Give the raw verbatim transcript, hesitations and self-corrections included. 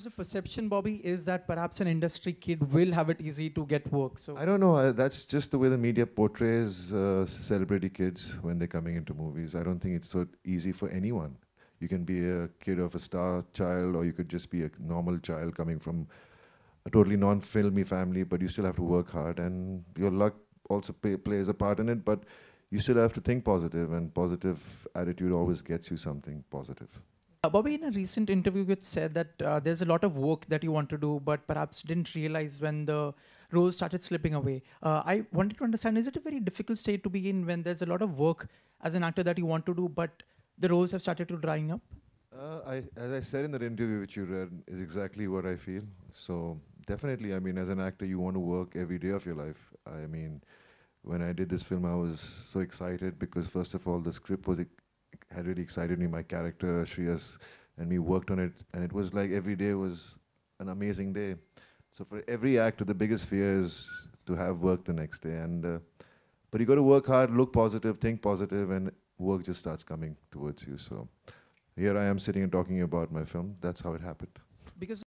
there's a perception, Bobby, is that perhaps an industry kid will have it easy to get work. So I don't know. Uh, that's just the way the media portrays uh, celebrity kids when they're coming into movies. I don't think it's so easy for anyone. You can be a kid of a star child, or you could just be a normal child coming from a totally non-filmy family, but you still have to work hard, and your luck also pay, plays a part in it, but you still have to think positive, and positive attitude always gets you something positive. Uh, Bobby, in a recent interview, you said that uh, there's a lot of work that you want to do, but perhaps didn't realize when the roles started slipping away. Uh, I wanted to understand, is it a very difficult state to be in when there's a lot of work as an actor that you want to do, but the roles have started to drying up? Uh, I, as I said in the interview which you read, is exactly what I feel. So definitely, I mean, as an actor, you want to work every day of your life. I mean, when I did this film, I was so excited because, first of all, the script was had really excited me. My character, Shriya's, and me worked on it. And it was like every day was an amazing day. So for every actor, the biggest fear is to have work the next day. And uh, but you got to work hard, look positive, think positive, and work just starts coming towards you. So here I am sitting and talking about my film. That's how it happened. Because